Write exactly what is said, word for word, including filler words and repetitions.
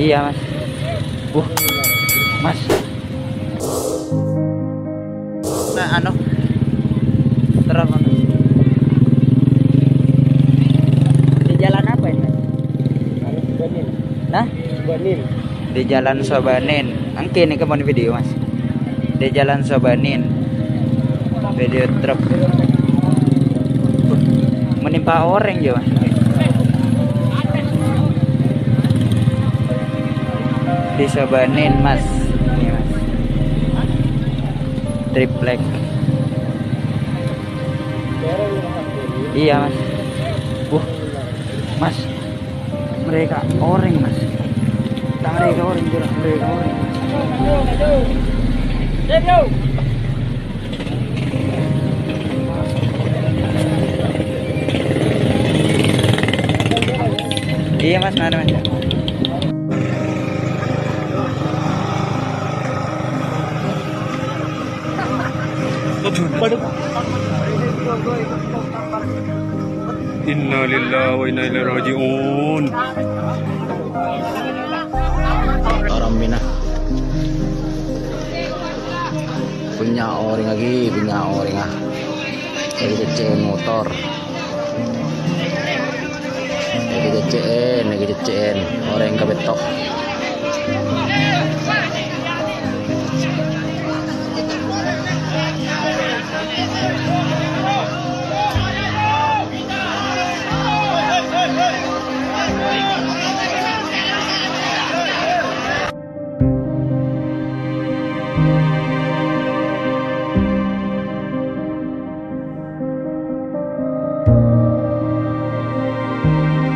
Iya mas. Uh, mas. Nah, anu terang mas. Di jalan apa ini? Sobanin. Nah? Sobanin. Di jalan Sobanin. Angke nih kemana video mas? Di jalan Sobanin. Video truk. Menimpa orang ya mas. Disobanin mas, ini mas, triplek. Iya mas, uh, mas, mereka orang mas, tak mereka orang jelas mereka orang. Iya mas, mana mas? Inna lillahi wa inna ilaihi raji'un. Orang Minah punya orang lagi, punya orang ah. Jadi cecek motor. Jadi cecek, lagi cecek orang kebetok. Thank you.